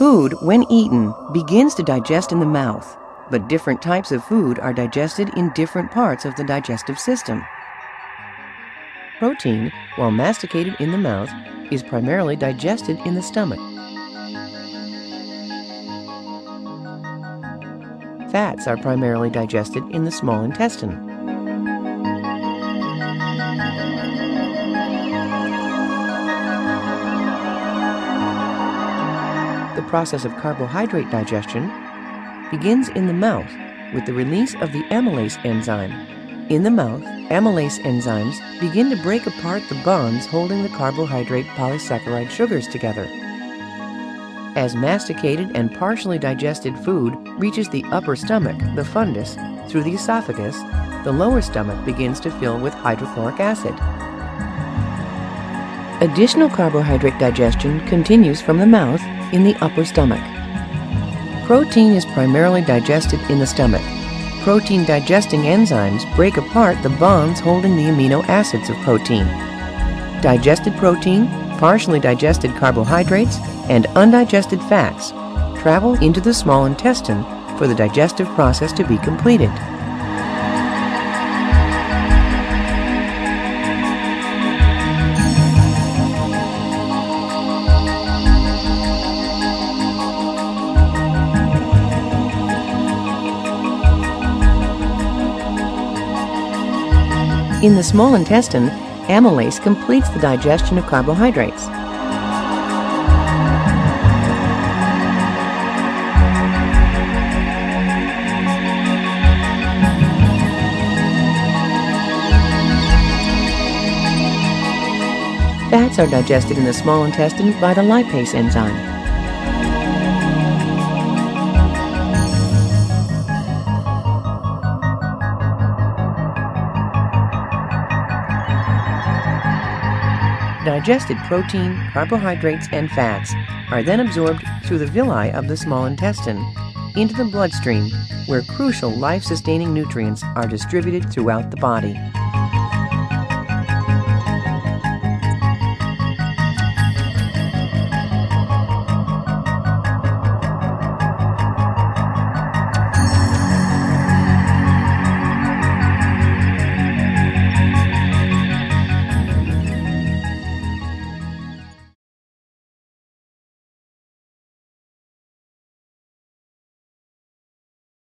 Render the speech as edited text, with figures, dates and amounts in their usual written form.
Food, when eaten, begins to digest in the mouth, but different types of food are digested in different parts of the digestive system. Protein, while masticated in the mouth, is primarily digested in the stomach. Fats are primarily digested in the small intestine. The process of carbohydrate digestion begins in the mouth with the release of the amylase enzyme. In the mouth, amylase enzymes begin to break apart the bonds holding the carbohydrate polysaccharide sugars together. As masticated and partially digested food reaches the upper stomach, the fundus, through the esophagus, the lower stomach begins to fill with hydrochloric acid. Additional carbohydrate digestion continues from the mouth in the upper stomach. Protein is primarily digested in the stomach. Protein digesting enzymes break apart the bonds holding the amino acids of protein. Digested protein, partially digested carbohydrates, and undigested fats travel into the small intestine for the digestive process to be completed. In the small intestine, amylase completes the digestion of carbohydrates. Fats are digested in the small intestine by the lipase enzyme. Digested protein, carbohydrates, and fats are then absorbed through the villi of the small intestine into the bloodstream, where crucial life-sustaining nutrients are distributed throughout the body.